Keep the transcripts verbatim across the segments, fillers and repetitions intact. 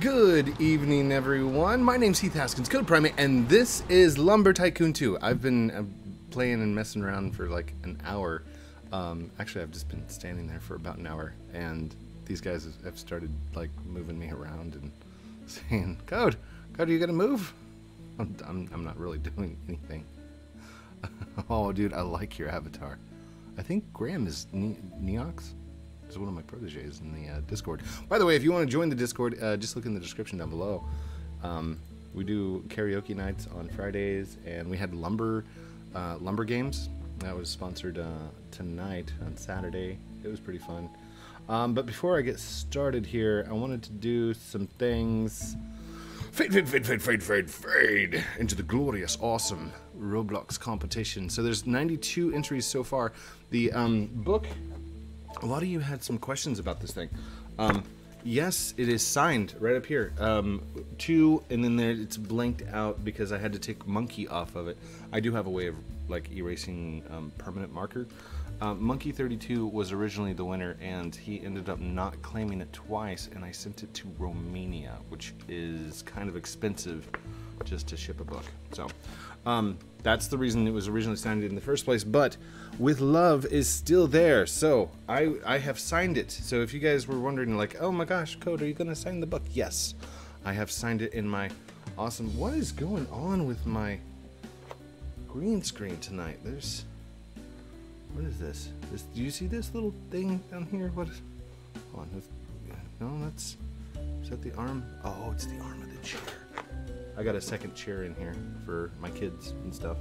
Good evening, everyone. My name's Heath Haskins, Code Primate, and this is Lumber Tycoon two. I've been uh, playing and messing around for like an hour. Um, actually, I've just been standing there for about an hour, and these guys have started like moving me around and saying, "Code, Code, are you gonna move?" I'm, I'm, I'm not really doing anything. Oh, dude, I like your avatar. I think Graham is ne Neox. It's one of my proteges in the uh, Discord. By the way, if you want to join the Discord, uh, just look in the description down below. Um, we do karaoke nights on Fridays, and we had lumber uh, lumber games. That was sponsored uh, tonight on Saturday. It was pretty fun. Um, but before I get started here, I wanted to do some things. Fade, fade, fade, fade, fade, fade, fade into the glorious, awesome Roblox competition. So there's ninety-two entries so far. The um, book. A lot of you had some questions about this thing. Um, yes, it is signed right up here. Um, two, and then there it's blanked out because I had to take Monkey off of it. I do have a way of like erasing um, permanent marker. Um, Monkey thirty-two was originally the winner, and he ended up not claiming it twice, and I sent it to Romania, which is kind of expensive just to ship a book. So um, that's the reason it was originally signed in the first place, but With Love is still there. So I, I have signed it. So if you guys were wondering like, oh my gosh, Code, are you gonna sign the book? Yes, I have signed it in my awesome, what is going on with my green screen tonight? There's... What is this? This? Do you see this little thing down here? What is... Hold on. That's, no, that's... Is that the arm? Oh, it's the arm of the chair. I got a second chair in here for my kids and stuff.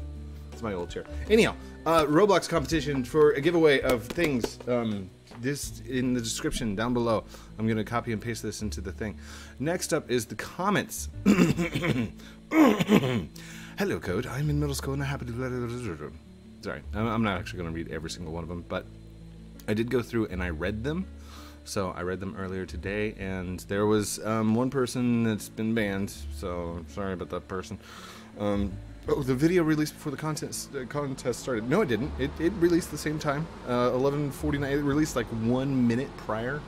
It's my old chair. Anyhow, uh, Roblox competition for a giveaway of things. Um, this in the description down below. I'm going to copy and paste this into the thing. Next up is the comments. Hello, Code. I'm in middle school and I'm happy to... Sorry, I'm not actually going to read every single one of them, but I did go through and I read them. So I read them earlier today, and there was um, one person that's been banned, so sorry about that person. Um, oh, the video released before the contest, uh, contest started. No, it didn't. It, it released the same time, uh, eleven forty-nine. It released like one minute prior.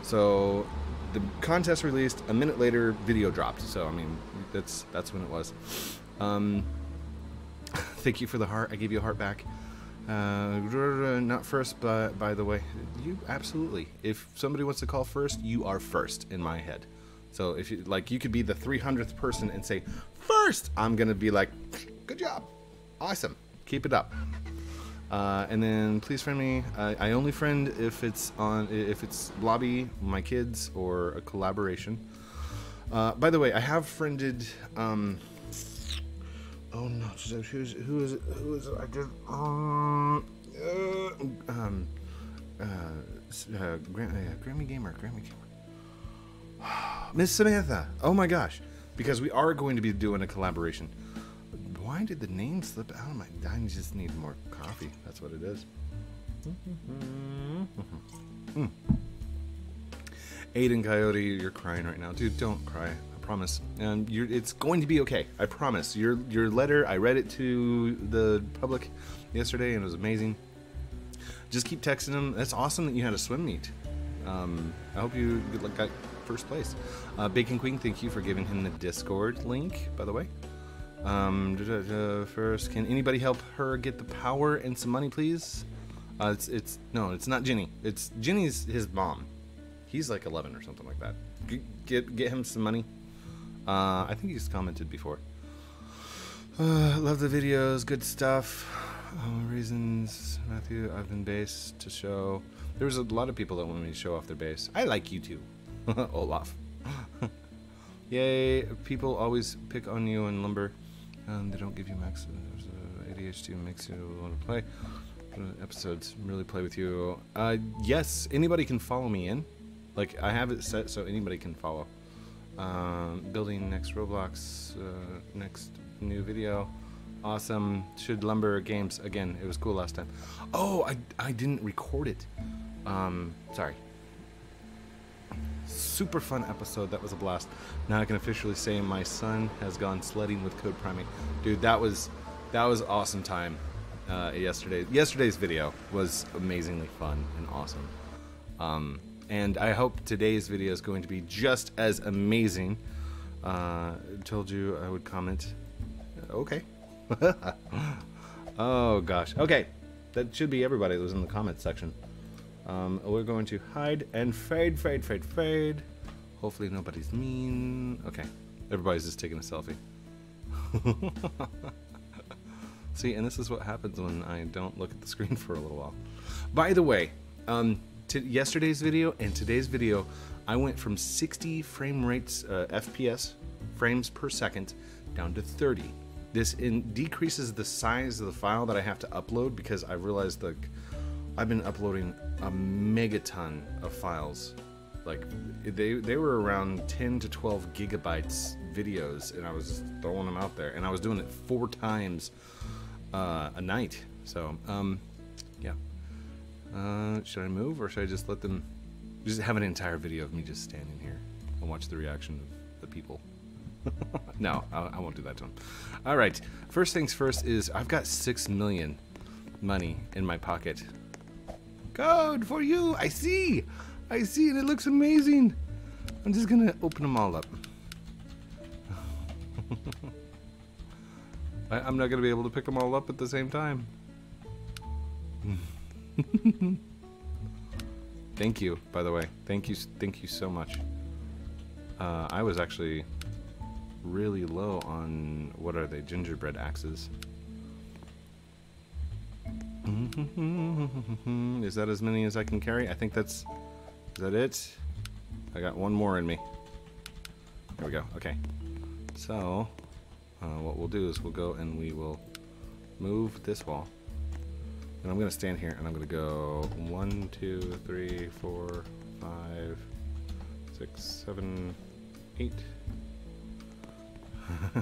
So the contest released, a minute later, video dropped. So, I mean, that's, that's when it was. Um... Thank you for the heart. I gave you a heart back. Uh, not first, but by the way, you absolutely. If somebody wants to call first, you are first in my head. So if you like, you could be the three hundredth person and say first. I'm gonna be like, good job, awesome, keep it up. Uh, and then please friend me. I, I only friend if it's on if it's lobby, my kids, or a collaboration. Uh, by the way, I have friended. Um, Oh no! Who's who is it? Who is it? I did. Um. Uh, um. Uh. uh, Gram uh Grammy Gamer. Grammy Gamer. Miss Samantha. Oh my gosh! Because we are going to be doing a collaboration. Why did the name slip out of my? I just need more coffee. That's what it is. mm. Aiden Coyote, you're crying right now, dude. Don't cry. Promise, and you're, it's going to be okay. I promise. Your your letter, I read it to the public yesterday, and it was amazing. Just keep texting them. That's awesome that you had a swim meet. Um, I hope you got first place. Uh, Bacon Queen, thank you for giving him the Discord link, by the way. Um, first, can anybody help her get the power and some money, please? Uh, it's it's no, it's not Jenny. It's Jenny's his mom. He's like eleven or something like that. G get get him some money. Uh, I think he's commented before. Uh, love the videos, good stuff. Uh, reasons, Matthew, I've been bass to show. There was a lot of people that wanted me to show off their bass. I like you too, Olaf. Yay, people always pick on you in Lumber. Um, they don't give you max. A D H D makes you want to play. Episodes, really play with you. Uh, yes, anybody can follow me in. Like, I have it set so anybody can follow. Um, building next Roblox, uh, next new video, awesome. Should Lumber games again? It was cool last time. Oh, I I didn't record it. Um, sorry. Super fun episode. That was a blast. Now I can officially say my son has gone sledding with Code Primate, dude. That was that was awesome time. Uh, yesterday yesterday's video was amazingly fun and awesome. Um, and I hope today's video is going to be just as amazing. Uh, told you I would comment. Okay. Oh gosh. Okay, that should be everybody that was in the comment section. Um, we're going to hide and fade, fade, fade, fade. Hopefully nobody's mean. Okay, everybody's just taking a selfie. See, and this is what happens when I don't look at the screen for a little while. By the way, um, to yesterday's video and today's video, I went from sixty frame rates, uh, F P S, frames per second, down to thirty. This in decreases the size of the file that I have to upload because I realized that I've been uploading a megaton of files. Like they, they were around ten to twelve gigabytes videos, and I was just throwing them out there, and I was doing it four times uh, a night. So um, yeah, uh, should I move or should I just let them just have an entire video of me just standing here and watch the reaction of the people? No, I, I won't do that to them. All right, first things first is I've got six million money in my pocket. Code for you, I see. I see it, it looks amazing. I'm just gonna open them all up. I, I'm not gonna be able to pick them all up at the same time. Thank you, by the way. Thank you, thank you so much. Uh, I was actually really low on, what are they, gingerbread axes. Is that as many as I can carry? I think that's... Is that it? I got one more in me. There we go. Okay. So, uh, what we'll do is we'll go and we will move this wall. And I'm going to stand here and I'm going to go one, two, three, four, five, six, seven, eight.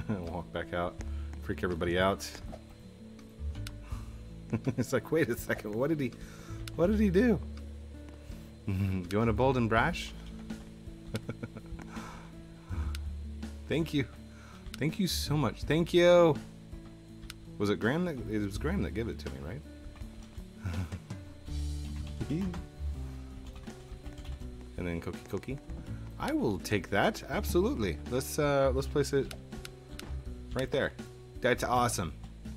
Walk back out. Freak everybody out. It's like, wait a second. What did he, what did he do? You want a bold and brash? Thank you. Thank you so much. Thank you. Was it Graham that, it was Graham that gave it to me, right? And then cookie cookie. I will take that. Absolutely. Let's uh let's place it right there. That's awesome.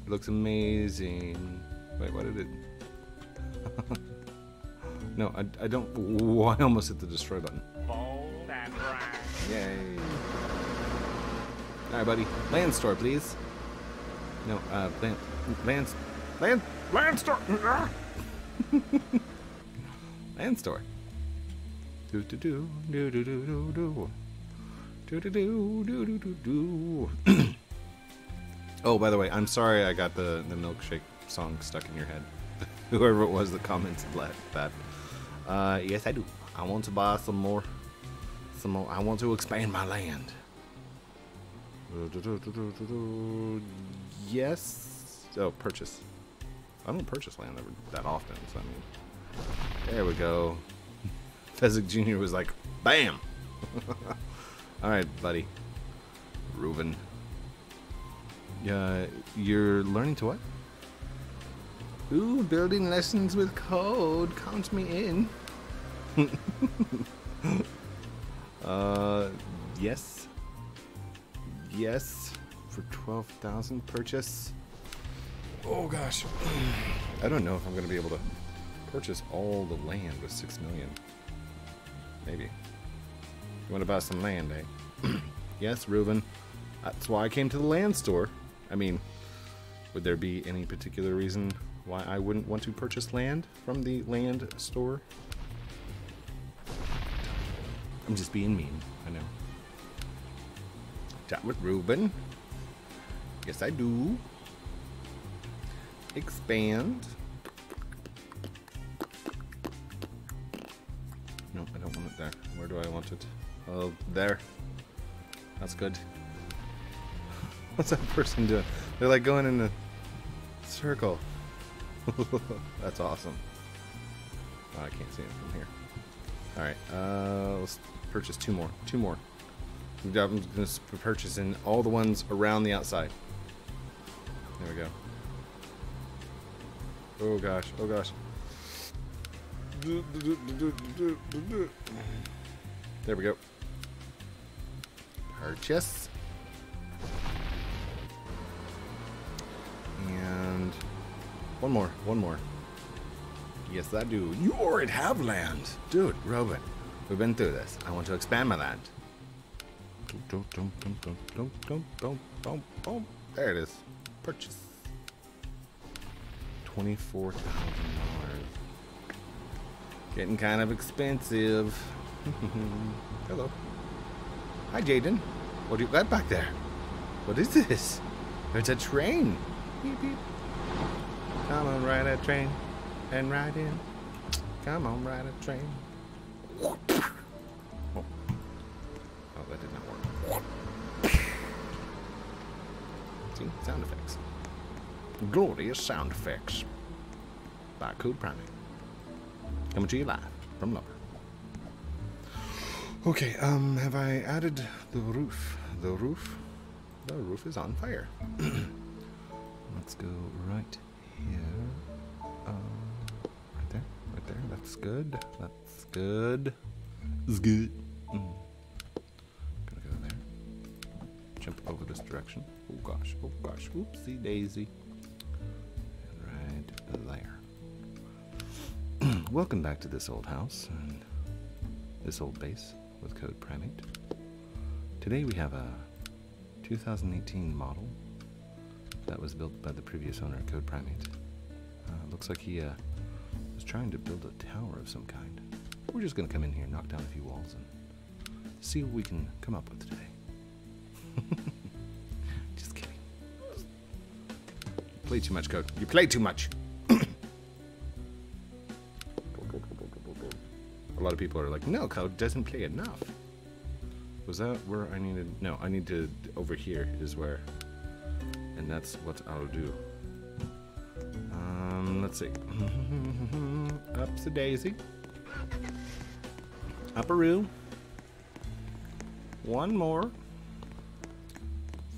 It looks amazing. Wait, what did it? No, I, I don't. Whoa, I almost hit the destroy button. Bold and brash. Yay. Alright, buddy. Land store, please. No, uh, land. Land. Land. Land store! Land store. Do do do. Do do do do do. Do do do do do do do. Oh, by the way, I'm sorry I got the, the milkshake song stuck in your head. Whoever it was that commented that. Uh, yes, I do. I want to buy some more. Some more. I want to expand my land. Yes. Oh, purchase. I don't purchase land ever that often. So I mean, there we go. Fezzik Junior was like, "Bam!" All right, buddy. Reuben. Yeah, you're learning to what? Ooh, building lessons with code. Count me in. uh, yes. Yes. For twelve thousand purchase. Oh gosh. I don't know if I'm going to be able to purchase all the land with six million. Maybe. You want to buy some land, eh? Yes, Reuben. That's why I came to the land store. I mean, would there be any particular reason why I wouldn't want to purchase land from the land store? I'm just being mean, I know. Chat with Reuben. Yes, I do. Expand. No, I don't want it there. Where do I want it? Oh, there. That's good. What's that person doing? They're like going in a circle. That's awesome. Oh, I can't see it from here. Alright, uh, let's purchase two more. Two more. I'm going to be purchasing all the ones around the outside. There we go. Oh gosh, oh gosh. There we go. Purchase. And one more, one more. Yes, I do. You already have land. Dude, Robin, we've been through this. I want to expand my land. There it is. Purchase. twenty-four thousand dollars. Getting kind of expensive. Hello. Hi, Jaden. What do you got back there? What is this? It's a train. Beep, beep. Come on, ride a train and ride in. Come on, ride a train. Oh, oh that did not work. See? Sound effects. Glorious sound effects. By Code Primate. Coming to you live from Lumber. Okay, um, have I added the roof? The roof? The roof is on fire. Let's go right here. Uh, right there, right there. That's good. That's good. It's good. Mm. Gonna go there. Jump over this direction. Oh gosh, oh gosh. Oopsie daisy. And right there. Welcome back to this old house and this old base with Code Primate. Today we have a two thousand eighteen model that was built by the previous owner, Code Primate. Uh, looks like he uh, was trying to build a tower of some kind. We're just going to come in here, knock down a few walls, and see what we can come up with today. Just kidding. You play too much, Code. You play too much. A lot of people are like, no, Code doesn't play enough. Was that where I needed? No, I need to, over here is where. And that's what I'll do. Um, let's see. Up's a daisy. Up a roo. One more.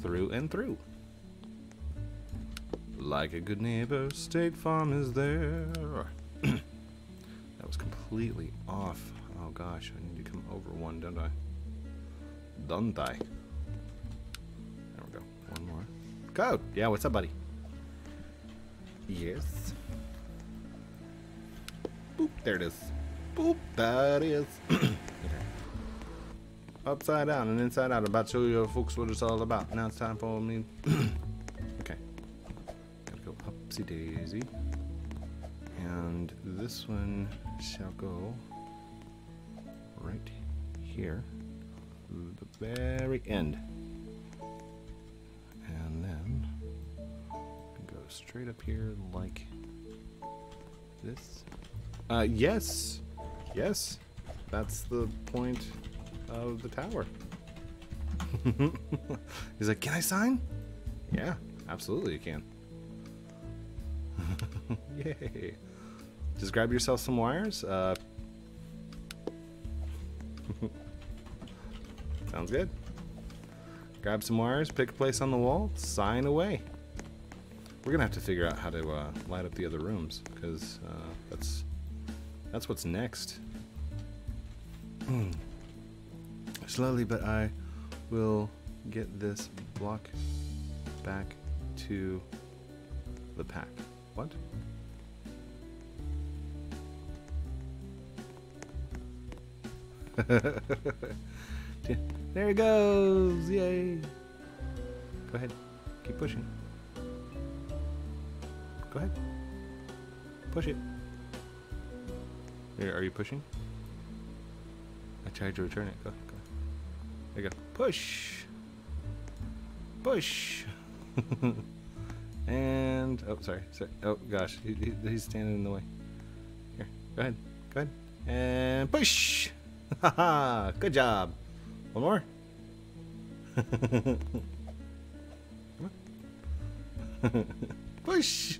Through and through. Like a good neighbor, State Farm is there. Completely off. Oh gosh, I need to come over one, don't I? Don't I? There we go. One more. Code! Yeah, what's up, buddy? Yes. Boop, there it is. Boop, that is. Okay. Upside down and inside out. About to show you folks what it's all about. Now it's time for me. Okay. Gotta go upsy daisy. And this one shall go right here, the very end, and then go straight up here like this. Uh, yes, yes, that's the point of the tower. He's like, can I sign? Yeah, absolutely you can. Yay. Just grab yourself some wires. Uh, sounds good. Grab some wires, pick a place on the wall, sign away. We're gonna have to figure out how to uh, light up the other rooms because uh, that's that's what's next. Slowly, but I will get this block back to the pack. What? There it goes! Yay! Go ahead. Keep pushing. Go ahead. Push it. Here, are you pushing? I tried to return it. Go, go. There you go. Push! Push! And... Oh, sorry. sorry. Oh, gosh. He, he, he's standing in the way. Here. Go ahead. Go ahead. And push! Haha, good job. One more. Come on. Push,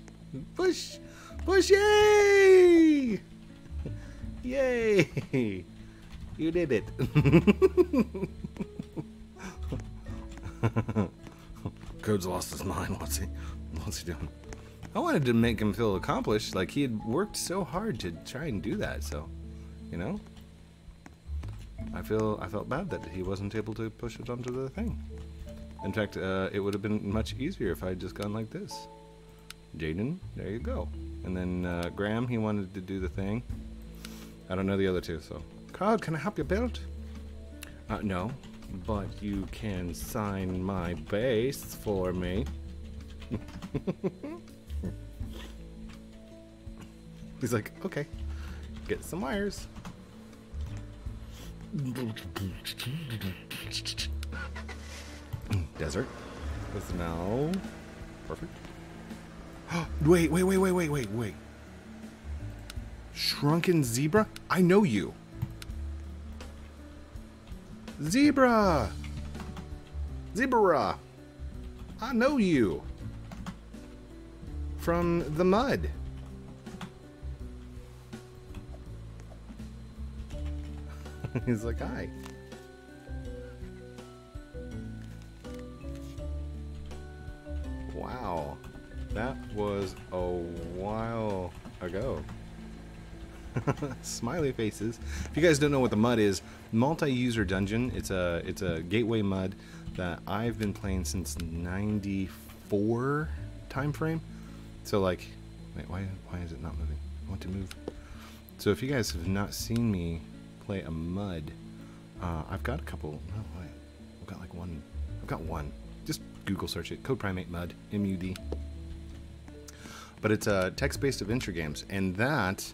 push, push, yay! Yay! You did it. Code's lost his mind. What's he, what's he doing? I wanted to make him feel accomplished, like he had worked so hard to try and do that, so, you know, I feel I felt bad that he wasn't able to push it onto the thing. In fact, uh, it would have been much easier if I had just gone like this. Jaden, there you go. And then uh, Graham, he wanted to do the thing. I don't know the other two, so. Carl, can I help you build? Uh, no, but you can sign my base for me. He's like, okay, get some wires. Desert with no. Perfect. Wait, wait, wait, wait, wait, wait, wait. Shrunken zebra? I know you. Zebra! Zebra! I know you. From the mud. He's like, hi. Wow. That was a while ago. Smiley faces. If you guys don't know what the mud is, multi-user dungeon. It's a it's a gateway mud that I've been playing since ninety-four time frame. So like, wait, why why is it not moving? I want to move. So if you guys have not seen me play a mud, uh, I've got a couple. No, wait, I've got like one. I've got one. Just Google search it. Code Primate M U D. M U D. But it's a uh, text-based adventure games, and that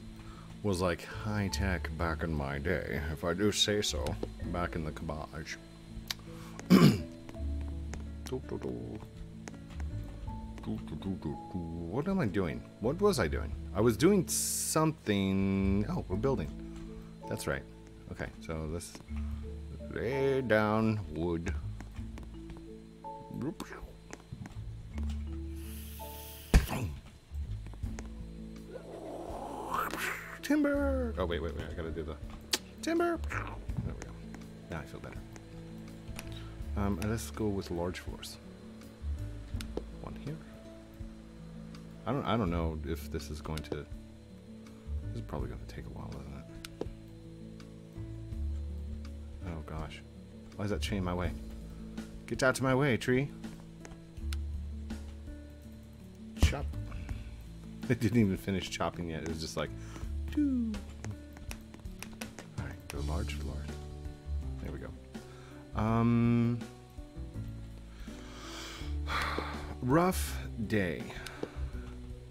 was like high-tech back in my day, if I do say so, back in the cabbage. What am I doing? What was I doing? I was doing something... Oh, we're building. That's right. Okay, so let's lay down wood. Timber! Oh, wait, wait, wait, I gotta do the... Timber! There we go. Now I feel better. Um, and let's go with large floors. One here. I don't I don't know if this is going to... This is probably going to take a while, isn't it? Oh, gosh. Why is that tree in my way? Get out of my way, tree! Chop. They didn't even finish chopping yet. It was just like... Alright, go large floor. There we go. Um, rough day.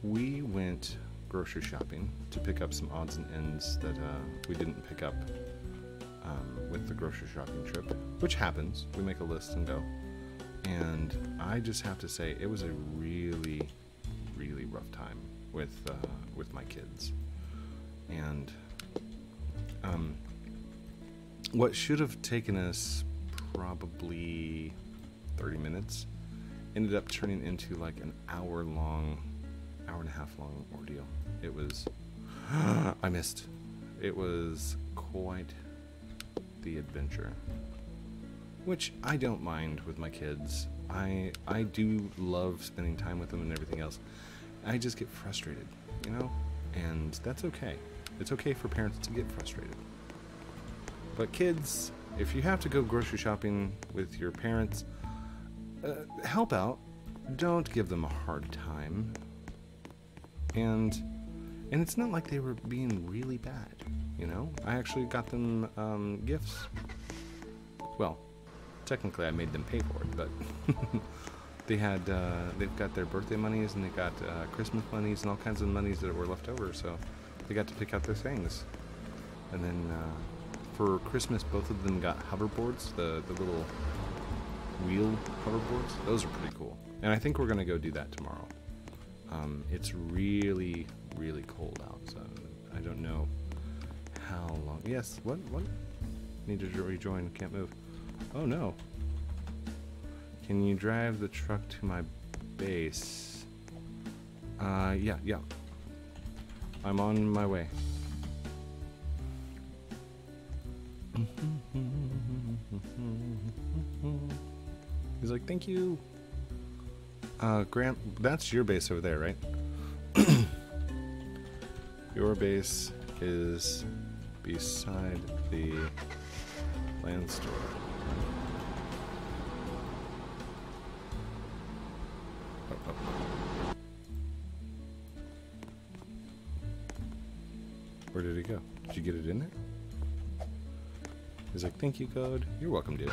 We went grocery shopping to pick up some odds and ends that uh, we didn't pick up um, with the grocery shopping trip, which happens. We make a list and go. And I just have to say, it was a really, really rough time with uh, with my kids. And um, what should have taken us probably thirty minutes ended up turning into like an hour long, hour and a half long ordeal. It was, I missed. It was quite the adventure, which I don't mind with my kids. I, I do love spending time with them and everything else. I just get frustrated, you know, and that's okay. It's okay for parents to get frustrated. But kids, if you have to go grocery shopping with your parents, uh, help out. Don't give them a hard time. And and it's not like they were being really bad, you know? I actually got them um, gifts. Well, technically I made them pay for it, but they had, uh, they've got their birthday monies and they got uh, Christmas monies and all kinds of monies that were left over, so they got to pick out their things. And then uh, for Christmas, both of them got hoverboards, the, the little wheel hoverboards. Those are pretty cool. And I think we're going to go do that tomorrow. Um, it's really, really cold out, so I don't know how long. Yes, what? What? Needed to rejoin. Can't move. Oh, no. Can you drive the truck to my base? Uh, yeah, yeah. I'm on my way. He's like, thank you. Uh, Graham, that's your base over there, right? Your base is beside the land store. Oh, oh. Where did it go? Did you get it in there? He's like, thank you, Code. You're welcome, dude.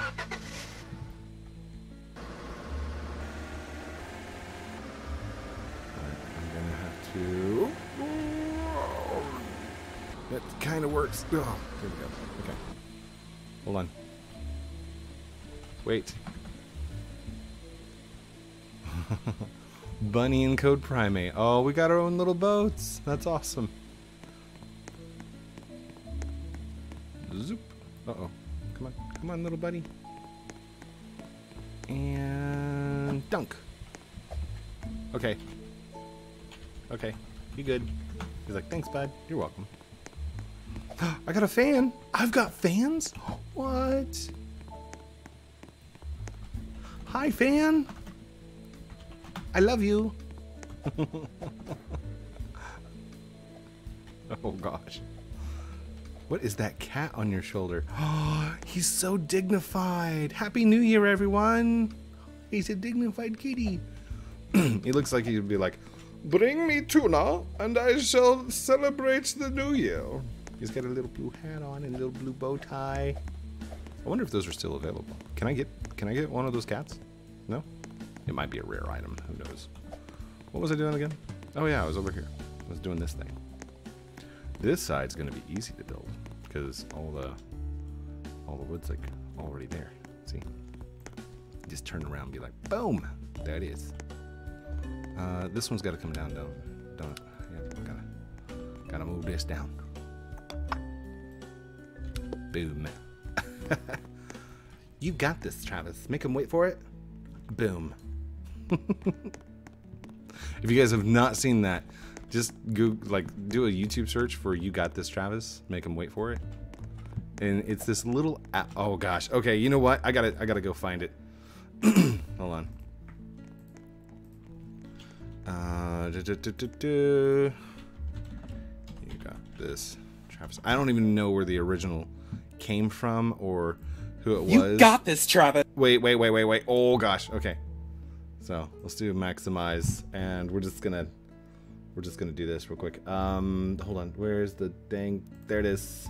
To... That kind of works. Oh, there we go. Okay. Hold on. Wait. Bunny and Code Primate. Oh, we got our own little boats. That's awesome. Zoop. Uh-oh. Come on. Come on, little buddy. And... dunk. Okay. Okay, you good. He's like, thanks, bud. You're welcome. I got a fan. I've got fans? What? Hi, fan. I love you. Oh, gosh. What is that cat on your shoulder? Oh, he's so dignified. Happy New Year, everyone. He's a dignified kitty. He looks like he'd be like, bring me tuna, and I shall celebrate the new year. He's got a little blue hat on and a little blue bow tie. I wonder if those are still available. Can I get can I get one of those cats? No? It might be a rare item. Who knows? What was I doing again? Oh, yeah, I was over here. I was doing this thing. This side's going to be easy to build because all the, all the wood's like already there. See? Just turn around and be like, boom! There it is. Uh, this one's got to come down, though, don't it? Yep, gotta, gotta move this down. Boom. You got this, Travis. Make him wait for it. Boom. If you guys have not seen that, just Google, like, do a YouTube search for "You Got This, Travis." Make him wait for it. And it's this little app. Oh gosh. Okay. You know what? I gotta, I gotta go find it. Hold on. Uh, da, da, da, da, da. You got this, Travis. I don't even know where the original came from or who it you was. You got this, Travis. Wait, wait, wait, wait, wait. Oh gosh. Okay. So let's do maximize, and we're just gonna we're just gonna do this real quick. Um, hold on. Where's the dang? There it is.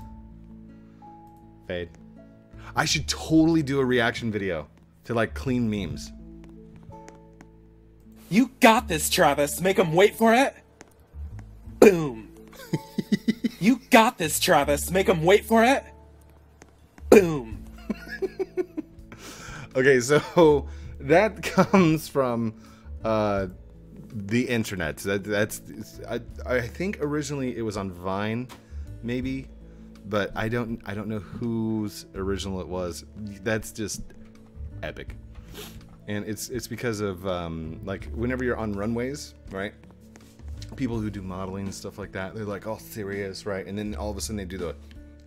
Fade. I should totally do a reaction video to like clean memes. You got this, Travis. Make him wait for it. Boom. You got this, Travis. Make him wait for it. Boom. Okay, so that comes from uh, the internet. That, that's I, I think originally it was on Vine, maybe, but I don't I don't know whose original it was. That's just epic. And it's it's because of um, like whenever you're on runways, right? People who do modeling and stuff like that, they're like all serious, right? And then all of a sudden they do the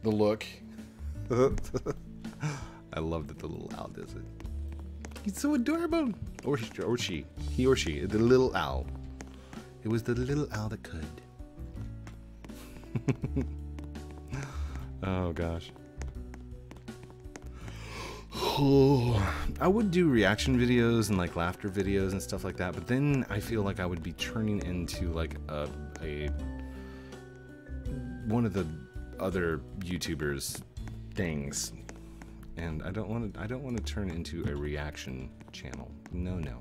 the look. I love that the little owl does it. He's so adorable. Or she, or she, he or she, the little owl. It was the little owl that could. Oh gosh. Oh, I would do reaction videos and like laughter videos and stuff like that, but then I feel like I would be turning into like a, a one of the other YouTubers things, and I don't want to. I don't want to turn into a reaction channel. No, no,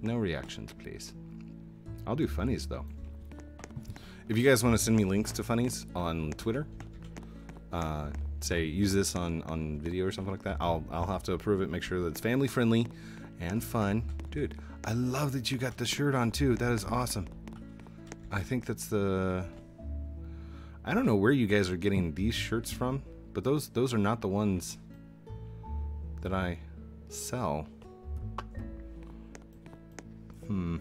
no reactions, please. I'll do funnies though. If you guys want to send me links to funnies on Twitter. Uh, say use this on on video or something like that, I'll I'll have to approve it, make sure that it's family friendly and fun. Dude, I love that you got the shirt on too. That is awesome. I think that's the, I don't know where you guys are getting these shirts from, but those those are not the ones that I sell. Hmm.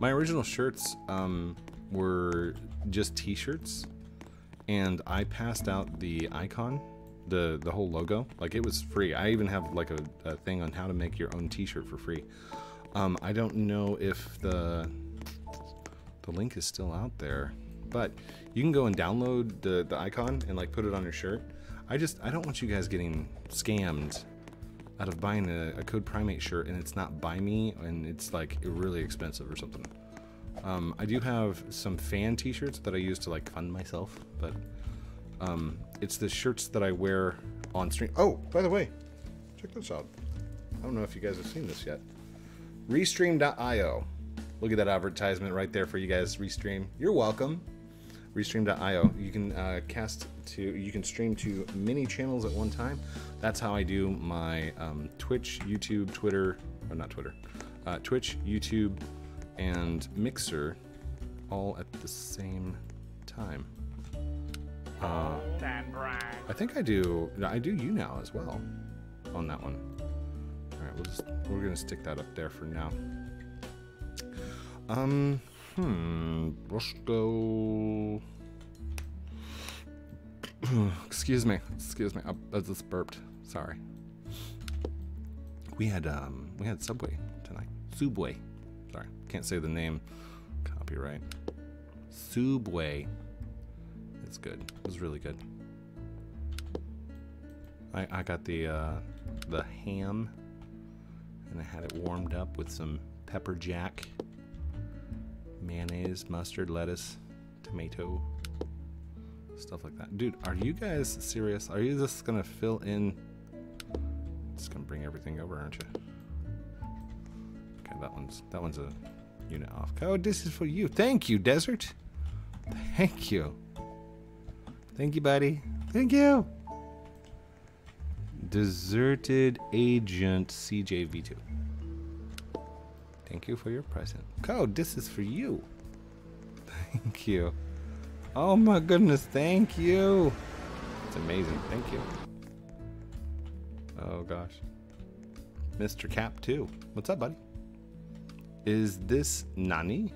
My original shirts um were just t-shirts, and I passed out the icon, the the whole logo, like it was free. I even have like a, a thing on how to make your own t-shirt for free. um I don't know if the The link is still out there, but you can go and download the, the icon and like put it on your shirt. I just, I don't want you guys getting scammed out of buying a, a Code Primate shirt and it's not by me and it's like really expensive or something. Um, I do have some fan t-shirts that I use to like fund myself, but um, it's the shirts that I wear on stream. Oh, by the way, check this out. I don't know if you guys have seen this yet. Restream dot i o. Look at that advertisement right there for you guys. Restream. You're welcome. Restream dot i o. You can uh, cast to, you can stream to many channels at one time. That's how I do my um, Twitch, YouTube, Twitter, or not Twitter, uh, Twitch, YouTube, and Mixer, all at the same time. Uh, I think I do. I do you now as well on that one. All right, we'll just, we're gonna stick that up there for now. Um, hmm, let's go. Excuse me, excuse me, I, I just burped, sorry. We had, um, we had Subway tonight. Subway, sorry, can't say the name, copyright. Subway, it's good, it was really good. I, I got the, uh, the ham, and I had it warmed up with some pepper jack, mayonnaise, mustard, lettuce, tomato, stuff like that. Dude, are you guys serious? Are you just gonna fill in? Just gonna bring everything over, aren't you? Okay, that one's that one's a unit off. Oh, this is for you. Thank you, Desert. Thank you. Thank you, buddy. Thank you. Deserted Agent C J V two. Thank you for your present. Code, this is for you. Thank you. Oh my goodness, thank you. It's amazing, thank you. Oh gosh. Mister Cap two. What's up, buddy? Is this Nani?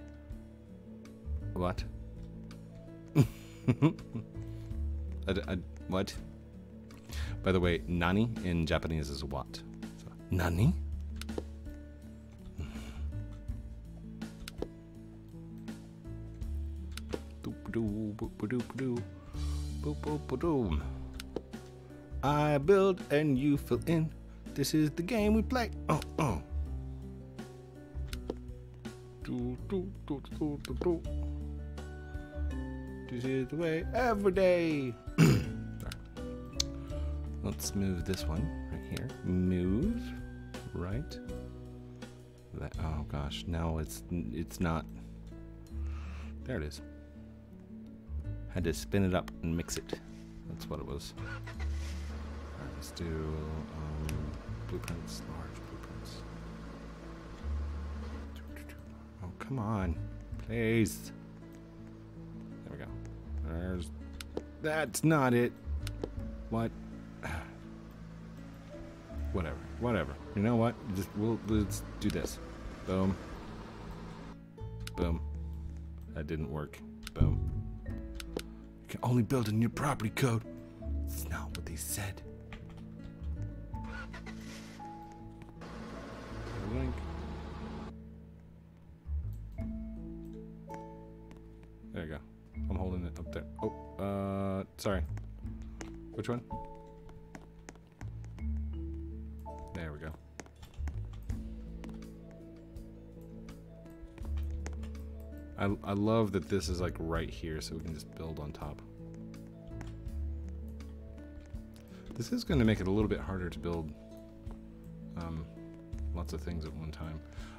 What? I, I, what? By the way, Nani in Japanese is what? So, Nani? I build and you fill in. This is the game we play. Oh, oh. This is the way every day. Let's move this one right here. Move right. That, oh gosh, now it's it's not. There it is. Had to spin it up and mix it. That's what it was. All right, let's do um, blueprints, large blueprints. Oh, come on, please. There we go. There's, that's not it. What? Whatever, whatever. You know what? Just, we'll, let's do this. Boom. Boom. That didn't work. Boom. Can only build a new property code. It's not what they said. Link. There you go. I'm holding it up there. Oh, uh, sorry. Which one? There we go. I, I love that this is like right here, so we can just build on top. This is gonna make it a little bit harder to build um, lots of things at one time,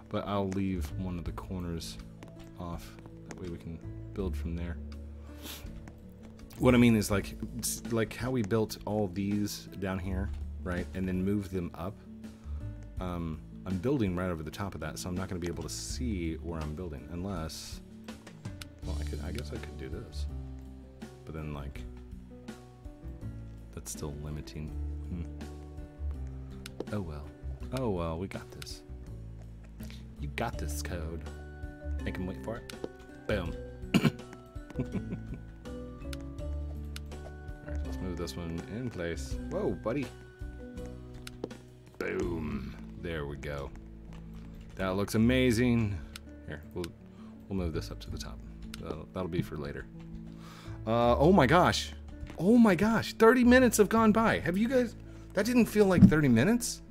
but I'll leave one of the corners off. That way we can build from there. What I mean is like, like how we built all these down here, right? And then move them up. Um, I'm building right over the top of that, so I'm not gonna be able to see where I'm building unless. Well, I could. I guess I could do this, but then like that's still limiting. Hmm. Oh well. Oh well. We got this. You got this, Code. Make him wait for it. Boom. All right. Let's move this one in place. Whoa, buddy. Boom. There we go. That looks amazing. Here, we'll We'll move this up to the top. That'll, that'll be for later. Uh, oh my gosh. Oh my gosh. thirty minutes have gone by. Have you guys... That didn't feel like thirty minutes.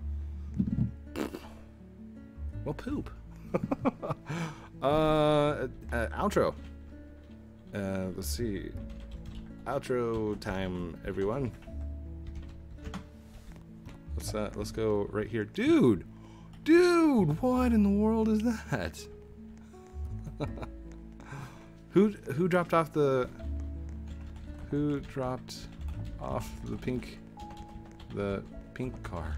Well, poop. uh, uh, outro. Uh, let's see. Outro time, everyone. Let's, uh, let's go right here. Dude! Dude! What in the world is that? Who who dropped off the... Who dropped off the pink... the pink car?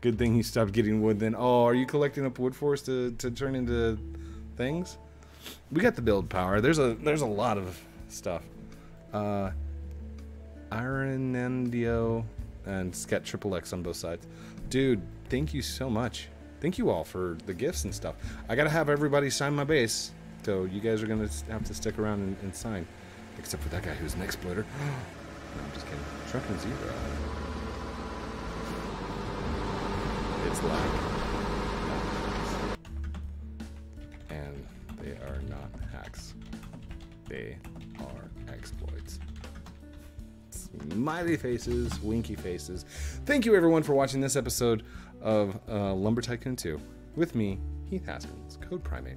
Good thing he stopped getting wood then. Oh, are you collecting up wood for us to, to turn into things? We got the build power. There's a there's a lot of stuff. Uh, Ironendio and Sket Triple X on both sides. Dude, thank you so much. Thank you all for the gifts and stuff. I gotta have everybody sign my base. So you guys are gonna have to stick around and, and sign. Except for that guy who's an exploiter. No, I'm just kidding. Shrunken Zebra. It's lag. And they are not hacks. They are exploits. Smiley faces, winky faces. Thank you everyone for watching this episode of uh, Lumber Tycoon two. With me, Heath Haskins, Code Primate.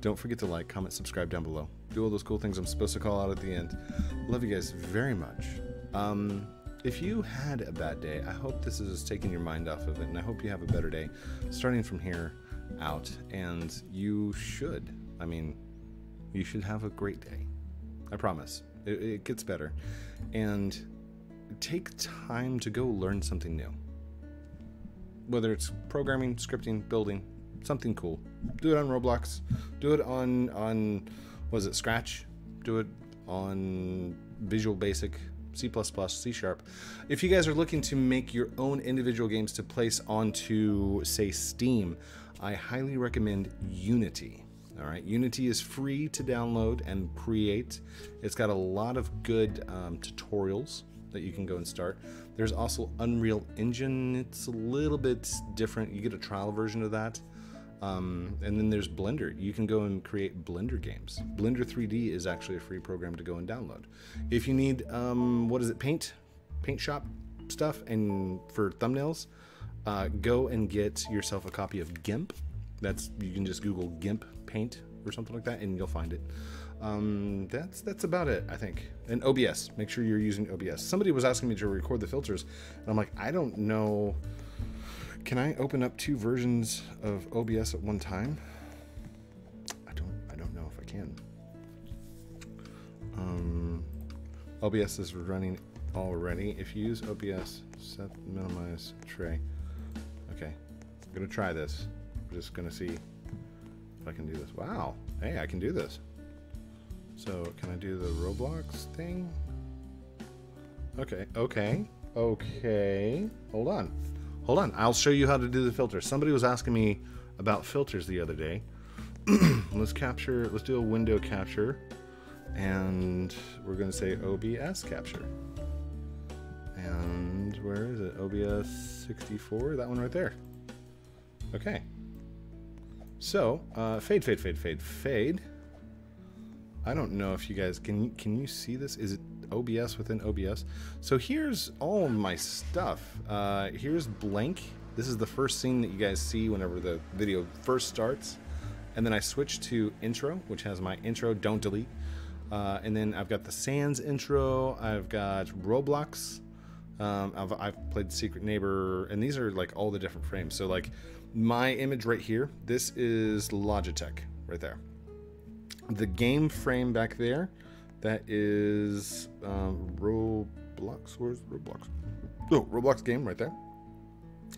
Don't forget to like, comment, subscribe down below. Do all those cool things I'm supposed to call out at the end. Love you guys very much. Um, if you had a bad day, I hope this is taking your mind off of it, and I hope you have a better day starting from here out, and you should. I mean, you should have a great day. I promise. It, it gets better. And take time to go learn something new. Whether it's programming, scripting, building, something cool. Do it on Roblox. Do it on... on Was it Scratch? Do it on Visual Basic, C plus plus, C sharp. If you guys are looking to make your own individual games to place onto, say, Steam, I highly recommend Unity. All right, Unity is free to download and create. It's got a lot of good um, tutorials that you can go and start. There's also Unreal Engine. It's a little bit different. You get a trial version of that. Um, and then there's Blender. You can go and create Blender games. Blender three D is actually a free program to go and download. If you need, um, what is it, paint? Paint shop stuff and for thumbnails, uh, go and get yourself a copy of GIMP. That's, you can just Google GIMP paint or something like that and you'll find it. Um, that's, that's about it, I think. And O B S, make sure you're using O B S. Somebody was asking me to record the filters and I'm like, I don't know... Can I open up two versions of O B S at one time? I don't I don't know if I can. Um, O B S is running already. If you use O B S, set minimize tray. Okay, I'm gonna try this. I'm just gonna see if I can do this. Wow, hey, I can do this. So can I do the Roblox thing? Okay, okay, okay, hold on. Hold on, I'll show you how to do the filter. Somebody was asking me about filters the other day. Let's capture, let's do a window capture. And we're gonna say O B S capture. And where is it? O B S sixty-four, that one right there. Okay. So, uh, fade, fade, fade, fade, fade. I don't know if you guys, can, can you see this? Is it O B S within O B S? So here's all my stuff. Uh, here's blank. This is the first scene that you guys see whenever the video first starts. And then I switch to intro, which has my intro, don't delete. Uh, and then I've got the Sans intro. I've got Roblox. Um, I've, I've played Secret Neighbor. And these are like all the different frames. So like my image right here, this is Logitech right there. The game frame back there, that is um, Roblox. Where's Roblox? Oh, Roblox game right there.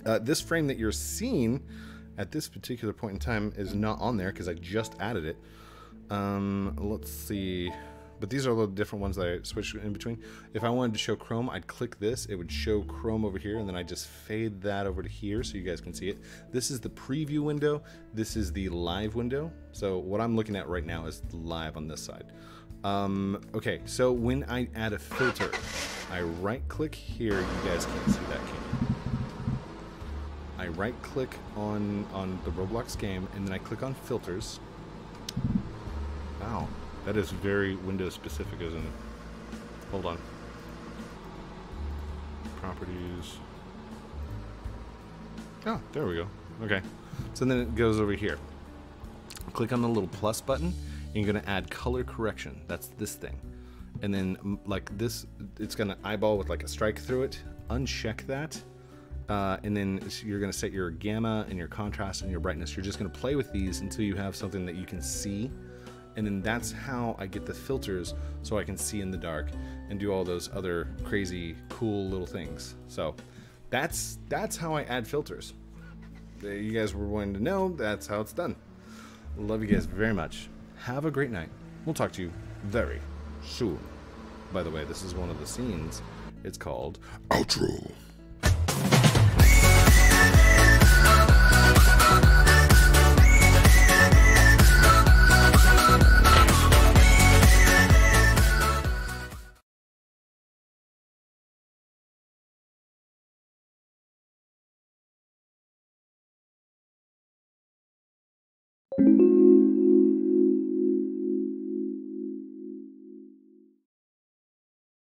Uh, this frame that you're seeing at this particular point in time is not on there because I just added it. Um, let's see. But these are the different ones that I switched in between. If I wanted to show Chrome, I'd click this. It would show Chrome over here, and then I just fade that over to here so you guys can see it. This is the preview window. This is the live window. So what I'm looking at right now is live on this side. Um, okay, so when I add a filter, I right click here. You guys can't see that, can you? I right click on on the Roblox game, and then I click on filters. Wow, that is very Windows specific, isn't it? Hold on. Properties. Oh, there we go. Okay. So then it goes over here. Click on the little plus button, and you're gonna add color correction. That's this thing. And then like this, it's gonna eyeball with like a strike through it. Uncheck that. Uh, and then you're going to set your gamma and your contrast and your brightness. You're just going to play with these until you have something that you can see. And then that's how I get the filters, so I can see in the dark and do all those other crazy, cool little things. So that's that's how I add filters. You guys were wanting to know. That's how it's done. Love you guys very much. Have a great night. We'll talk to you very soon. By the way, this is one of the scenes. It's called Outro. Thank you.